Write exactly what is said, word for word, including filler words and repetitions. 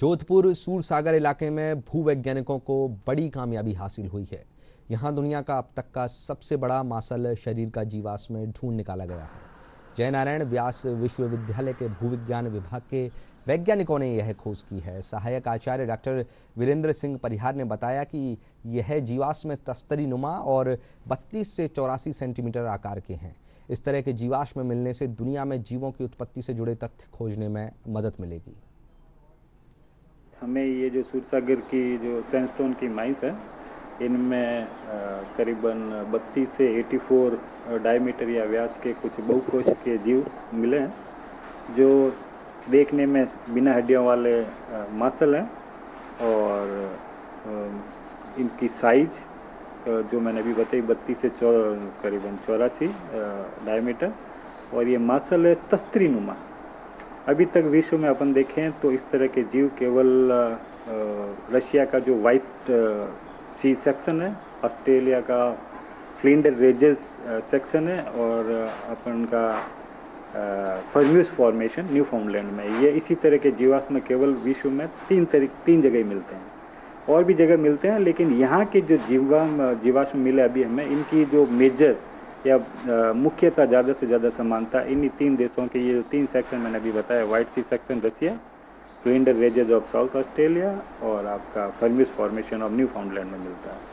जोधपुर सूरसागर इलाके में भूवैज्ञानिकों को बड़ी कामयाबी हासिल हुई है। यहाँ दुनिया का अब तक का सबसे बड़ा मांसल शरीर का जीवाश्म ढूंढ निकाला गया है। जयनारायण व्यास विश्वविद्यालय के भूविज्ञान विभाग के वैज्ञानिकों ने यह खोज की है। सहायक आचार्य डॉक्टर वीरेंद्र सिंह परिहार ने बताया कि यह जीवाश्म तस्तरी नुमा और बत्तीस से चौरासी सेंटीमीटर आकार के हैं। इस तरह के जीवाश्म मिलने से दुनिया में जीवों की उत्पत्ति से जुड़े तथ्य खोजने में मदद मिलेगी। हमें ये जो सूरसागर की जो सैंडस्टोन की माइंस है, इनमें करीबन बत्तीस से चौरासी डायमीटर या व्यास के कुछ बहुकोश के जीव मिले हैं, जो देखने में बिना हड्डियों वाले मांसल हैं। और इनकी साइज जो मैंने अभी बताई बत्तीस से चौ करीबन चौरासी डायमीटर, और ये मांसल है तस्तरी नुमा। अभी तक विश्व में अपन देखें तो इस तरह के जीव केवल रशिया का जो व्हाइट सी सेक्शन है, ऑस्ट्रेलिया का फ्लिंडर्स रेंजेज़ सेक्शन है, और अपन का फर्म्यूस फॉर्मेशन न्यू फाउंडलैंड में, ये इसी तरह के जीवाश्म केवल विश्व में तीन तरीक तीन जगह मिलते हैं। और भी जगह मिलते हैं, लेकिन यहाँ के जो जीवा जीवाश्म मिले अभी हमें, इनकी जो मेजर या मुख्यतः ज़्यादा से ज़्यादा समानता इन्हीं तीन देशों के, ये जो तीन सेक्शन मैंने अभी बताया, White C section Russia, Flinders Ranges of South Australia, और आपका Fermeuse formation of Newfoundland में मिलता है।